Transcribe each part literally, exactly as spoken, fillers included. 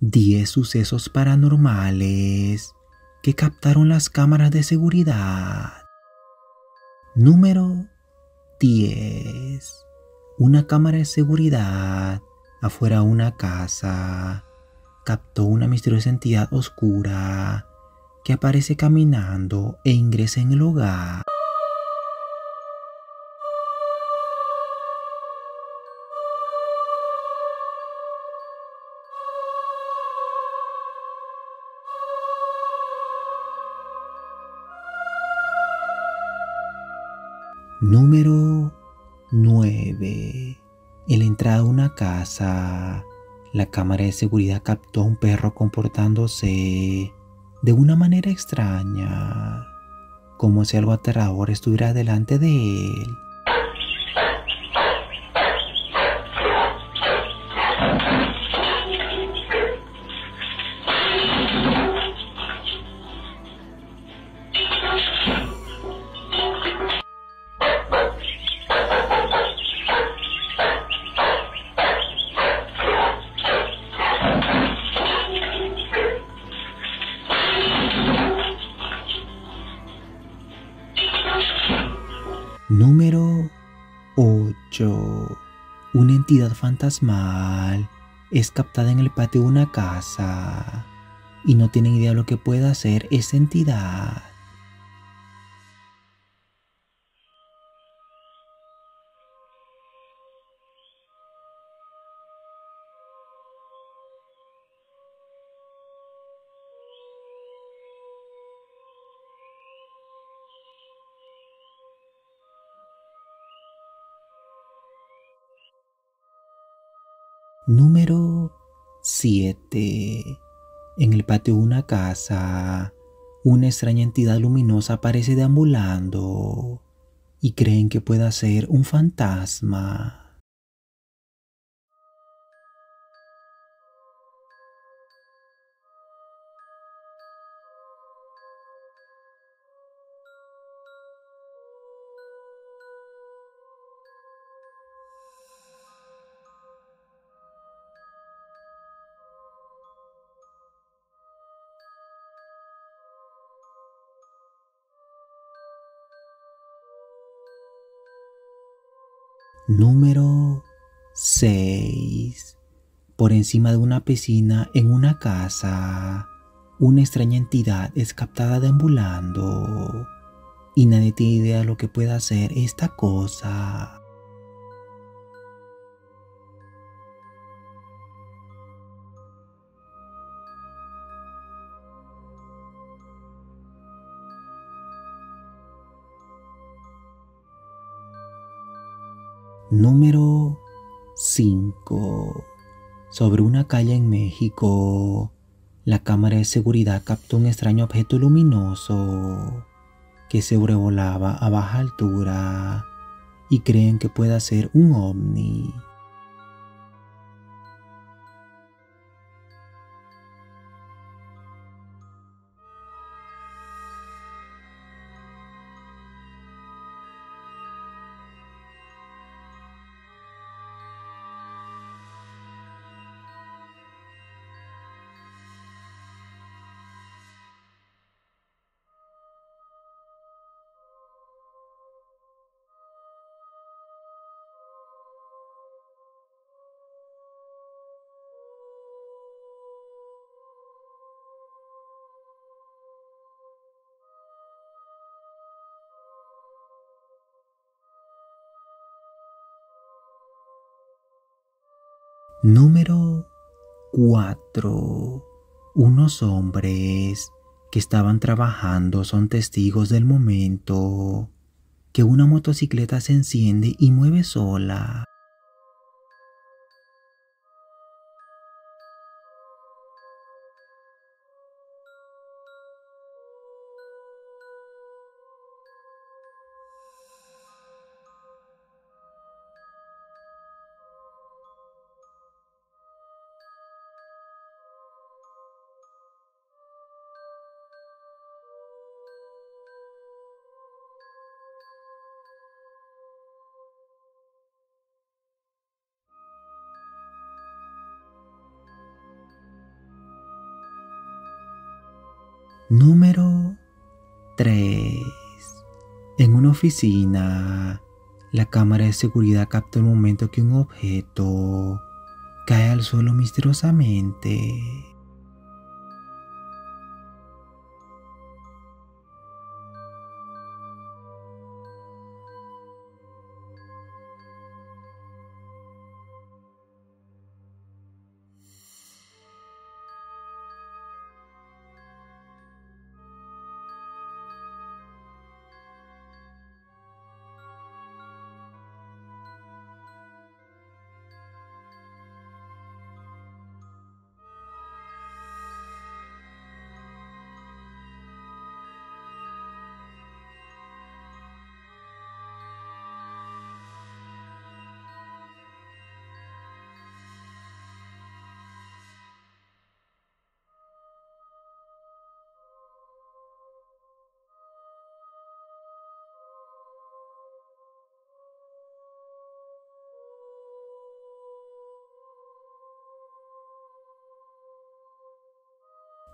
diez sucesos paranormales que captaron las cámaras de seguridad. Número diez. Una cámara de seguridad afuera de una casa captó una misteriosa entidad oscura que aparece caminando e ingresa en el hogar. Número nueve. En la entrada de una casa, la cámara de seguridad captó a un perro comportándose de una manera extraña, como si algo aterrador estuviera delante de él. Número ocho. Una entidad fantasmal es captada en el patio de una casa y no tienen idea de lo que puede hacer esa entidad. Número siete. En el patio de una casa, una extraña entidad luminosa aparece deambulando y creen que pueda ser un fantasma. Número seis. Por encima de una piscina en una casa, una extraña entidad es captada deambulando y nadie tiene idea de lo que puede hacer esta cosa. Número cinco. Sobre una calle en México, la cámara de seguridad captó un extraño objeto luminoso que sobrevolaba a baja altura y creen que pueda ser un ovni. Número cuatro. Unos hombres que estaban trabajando son testigos del momento que una motocicleta se enciende y mueve sola. Número tres. En una oficina, la cámara de seguridad captó el momento que un objeto cae al suelo misteriosamente.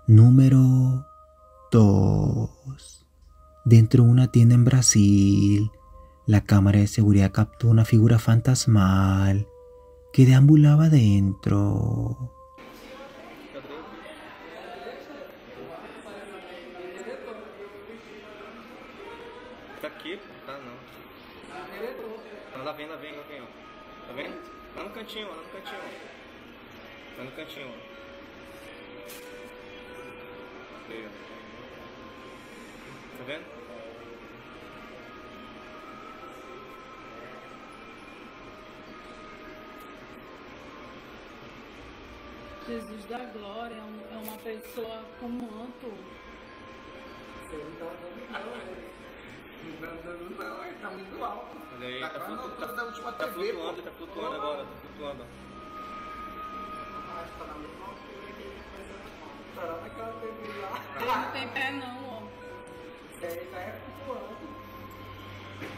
Número dos. Dentro de una tienda en Brasil, la cámara de seguridad captó una figura fantasmal que deambulaba dentro. Tá vendo? Jesus da Glória é uma pessoa como manto. Você não tá dando não, não tá dando não, ele tá muito alto. Olha aí, tá, tá, flutu tá, tá, tá T V, flutuando, pô. Tá flutuando oh. Agora, tá flutuando. Ah, tá na mesma altura aqui, mas eu não tô naquela T V lá. Ele não tem pé não, ó. Ele tá flutuando.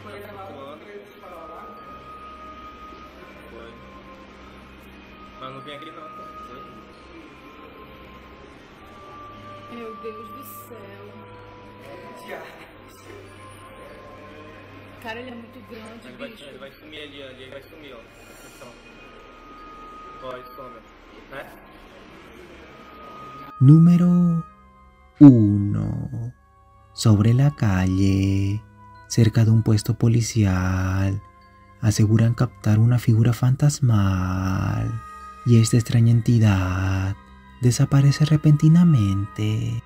Foi revelado que ele disparou lá. Foi. Mas não vem aqui não, tá? Foi. Meu Deus do céu. Cara, ele é muito grande, ele bicho. Vai, ele vai sumir ali, ali, ele vai sumir, ó. Atenção. Ó, ele some. Né? Número uno. Sobre la calle, cerca de un puesto policial, aseguran captar una figura fantasmal y esta extraña entidad desaparece repentinamente.